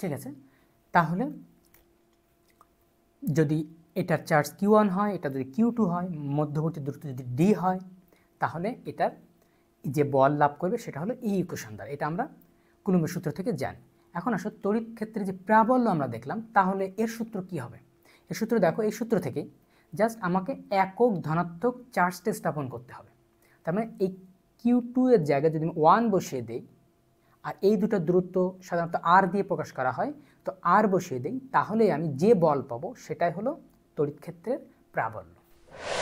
ठीक है ताहले जदि एटार चार्ज Q1 है एटा जदि Q2 है मध्यवर्ती दूरत्व जदि D है ताहले एटार जे बल लाभ करबे सेटा हलो ई इक्वेशन द्वारा एटा आमरा कूलम्बेर सूत्र थेके जानी। एखन आसो तड़ित क्षेत्रे जे प्राबल्य आमरा देखलाम ताहले एर सूत्र कि हबे एर सूत्र देखो ए सूत्र थेके जस्ट आमाके एकक धनात्मक चार्जटे स्थापन करते हबे तार माने ए Q2 एर जायगाय जदि आमि 1 बसिए देई और ये दुटा दूरत्व साधारणत आर दिए प्रकाश करा है तो आर बसिए दी ताहले आमी जे बल पाबो सेटाई हलो तड़ित क्षेत्रेर प्राबल्य।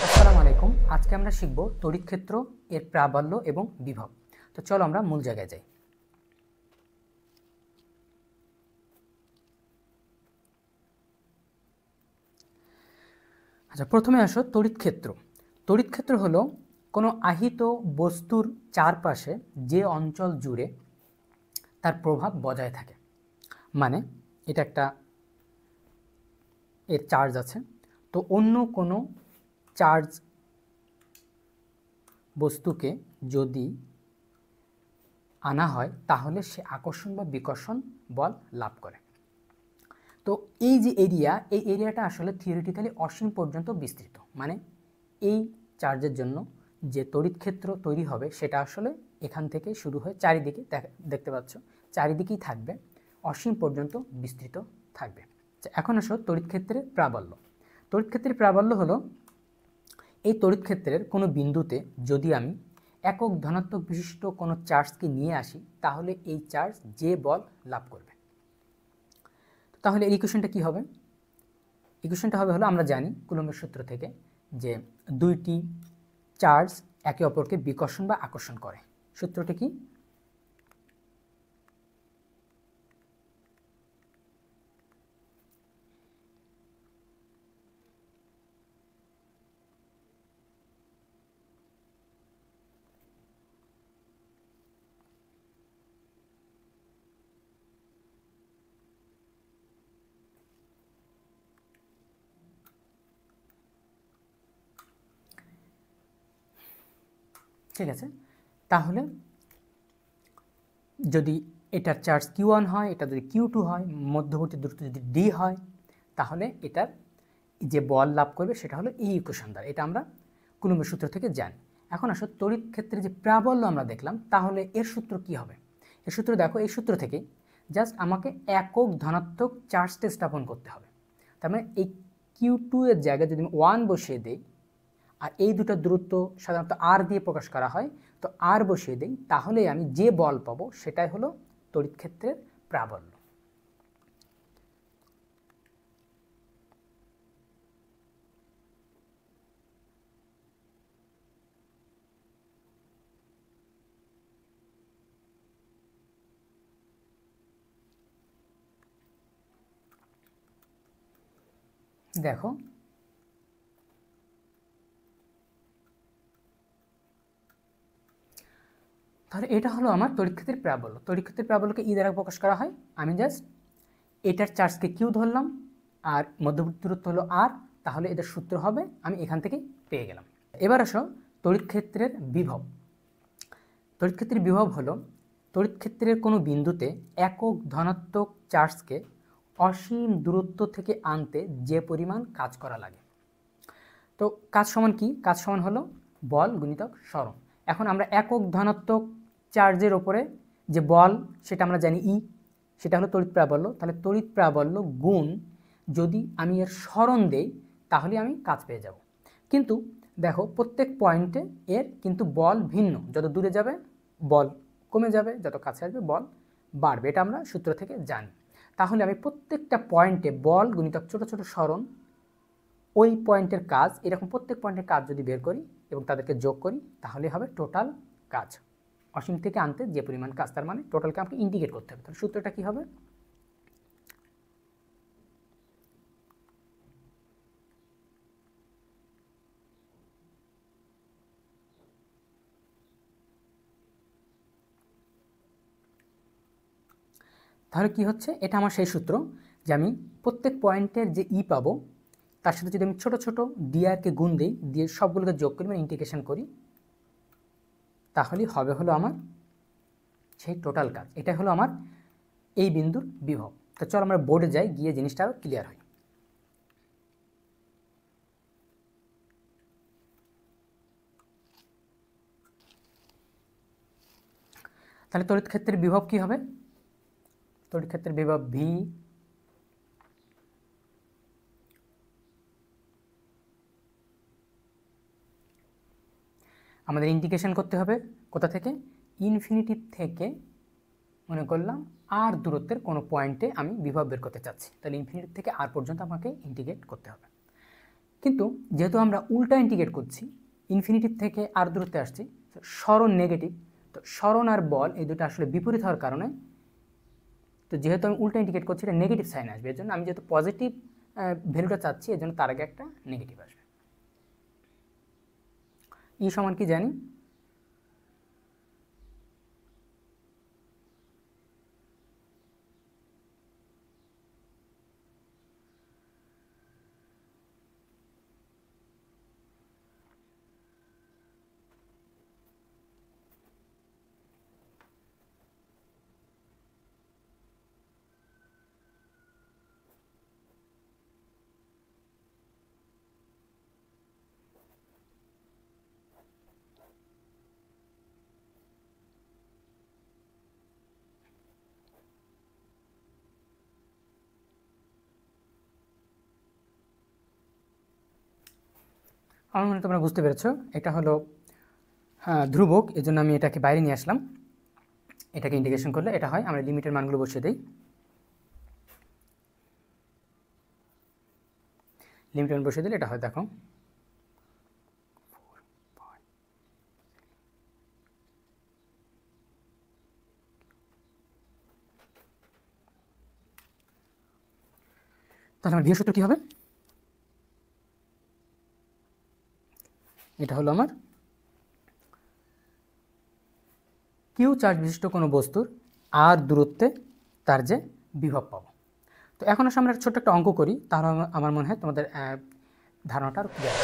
आसलामु आलैकुम आजके आमरा शिखबो तड़ित क्षेत्र एर प्राबल्य एबं विभव। तो चलो आमरा मूल जायगाय जाई। अच्छा प्रथमे आसो तड़ित क्षेत्र। तड़ित क्षेत्र हलो कोनो আহিत बस्तुर चारपाशे जे अंचल जुड़े तार प्रभाव बजाय थाके माने एटा एकटा एर चार्ज आछे तो अन्य कोनो चार्ज बस्तुके जदि आना हय ताहले से आकर्षण बा विकर्षण बल लाभ करे। तो एई जे एरिया एई एरियाटा आसले थियोरिटिक्याली असीम पर्यन्त विस्तृत माने एई चार्जेर जन्य जे तड़ित क्षेत्र तैरी हबे सेटा आसले एखान थेके शुरू हो चारिदिके देखते पाच्छ चारिदिकेई थाकबे असीम पर्यन्त विस्तृत थाकबे। एखन आसो तड़ित क्षेत्रेर प्राबल्य। तड़ित क्षेत्रेर प्राबल्य हलो एई तड़ित क्षेत्रेर कोनो बिंदुते जदि आमि एকক धनात्मक विशिष्ट कोनो चार्जके निये आसि ताहले एई चार्ज जे बल लाभ करबे। ताहले एई इक्वेशनटा कि हबे इक्वेशनटा हबे हलो आमरा जानि कूलम्बेर सूत्र थेके जे दुइटी चार्ज एके अपरके विकर्षण बा आकर्षण करे सूत्रটি কি ঠিক আছে ताहले जदि एटार चार्ज Q1 है एटा जदि Q2 है मध्यवर्ती दूरत्व जदि D है ताहले एटार जे बल लाभ करबे सेटा हलो ई इक्वेशन द्वारा एटा आमरा कूलम्बेर सूत्र थेके जानी। एखन आसो तड़ित क्षेत्रे जे प्राबल्य आमरा देखलाम ताहले एर सूत्र कि हबे एर सूत्र देखो एई सूत्र थेके जस्ट आमाके एकक धनात्मक चार्जटे स्थापन करते हबे तार माने ए Q2 एर जायगाय जदि आमि 1 बसिए देई और ये दुटा दूरत्व साधारणत आर दिए प्रकाश करा है तो आर बसिए दी ताहले आमी जे बल पाबो सेटाई हलो तड़ित क्षेत्रेर प्राबल्य। देखो তাহলে এটা হলো আমার তড়িৎ ক্ষেত্রের প্রাবল্য। তড়িৎ ক্ষেত্রের প্রাবল্যকে ই দ্বারা প্রকাশ করা হয়। আমি জাস্ট এটার চার্জকে কিউ ধরলাম আর মধ্যবর্তী দূরত্ব হলো আর তাহলে এটা সূত্র হবে আমি এখান থেকে পেয়ে গেলাম। এবার আসো তড়িৎ ক্ষেত্রের বিভব। তড়িৎ ক্ষেত্রের বিভব হলো তড়িৎ ক্ষেত্রের কোনো বিন্দুতে একক ধনাত্মক চার্জকে অসীম দূরত্ব থেকে আনতে যে পরিমাণ কাজ করা লাগে। তো কাজ সমান কি? কাজ সমান হলো বল গুণিতক সরণ। এখন আমরা একক ধনাত্মক চার্জের উপরে যে বল সেটা আমরা জানি ই সেটা হলো তড়িৎ প্রাবল্য। তাহলে তড়িৎ প্রাবল্য গুণ যদি আমি এর সরণ দেই তাহলে আমি কাজ পেয়ে যাব। কিন্তু দেখো প্রত্যেক পয়েন্টে এর কিন্তু বল ভিন্ন, যত দূরে যাবে বল কমে যাবে, যত কাছে আসবে বল বাড়বে, এটা আমরা সূত্র থেকে জানি। তাহলে আমি প্রত্যেকটা পয়েন্টে বল গুণিতক ছোট ছোট সরণ ওই পয়েন্টের কাজ এরকম প্রত্যেক পয়েন্টের কাজ যদি বের করি এবং তাদেরকে যোগ করি তাহলে হবে টোটাল কাজ। অসীম থেকে আনতে যে পরিমাণ কাজ তার মানে টোটালকে আমাকে ইন্টিগ্রেট করতে হবে। তাহলে সূত্রটা কি হবে? তাহলে কি হচ্ছে এটা আমার সেই সূত্র যে আমি প্রত্যেক পয়েন্টের যে ই পাবো তার সাথে যদি আমি ছোট ছোট ডিআরকে গুণ দিই দিয়ে সবগুলোকে যোগ করি মানে ইন্টিগ্রেশন করি তাহলে হবে হলো আমার সেই টোটাল কাজ। এটাই হলো আমার এই বিন্দুর বিভব। তো চল আমরা বোর্ডে যাই, গিয়ে জিনিসটা ক্লিয়ার হয়। তাহলে তড়িৎ ক্ষেত্রের বিভব কি হবে? তড়িৎ ক্ষেত্রের বিভব ভি আমাদের ইন্টিগ্রেশন করতে হবে কোথা থেকে? ইনফিনিটি থেকে মনে করলাম আর দূরত্বের কোনো পয়েন্টে আমি বিভব বের করতে চাচ্ছি, তাহলে ইনফিনিটি থেকে আর পর্যন্ত আমাকে ইন্টিগ্রেট করতে হবে। কিন্তু যেহেতু আমরা উল্টা ইন্টিগ্রেট করছি, ইনফিনিটি থেকে আর দূরত্বে আসছি, সরণ নেগেটিভ, তো সরণ আর বল এই দুটো আসলে বিপরীত হওয়ার কারণে, তো যেহেতু আমি উল্টা ইন্টিগ্রেট করছি এটা নেগেটিভ সাইন আসবে, এর জন্য আমি যেহেতু পজিটিভ ভ্যালুটা চাচ্ছি এর জন্য তার আগে একটা নেগেটিভ আসবে। ই সমান কি জানি? আমার মনে তোমরা বুঝতে পেরেছ, এটা হলো ধ্রুবক, এই জন্য আমি এটাকে বাইরে নিয়ে আসলাম। এটাকে ইন্টিগ্রেশন করলে এটা হয়। আমরা লিমিটের মানগুলো বসিয়ে দিই। লিমিটের মান বসিয়ে দিলে এটা হয়, দেখো তাহলে আমার বিয়োগ সূত্র কী হবে? এটা হলো আমার কিউ চার্জ বিশিষ্ট কোনো বস্তুর আর দূরত্বে তার যে বিভব পাবো। তো এখন আসলে আমরা ছোট্ট একটা অঙ্ক করি, তাহলে আমার মনে হয় তোমাদের ধারণাটা আর ক্লিয়ার।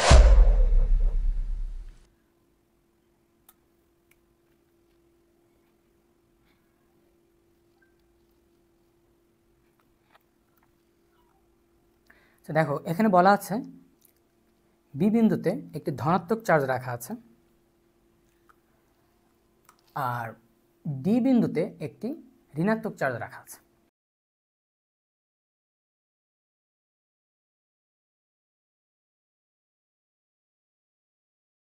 তো দেখো এখানে বলা আছে বি বিন্দুতে একটি ধনাত্মক চার্জ রাখা আছে আর ডি বিন্দুতে একটি ঋণাত্মক চার্জ রাখা আছে।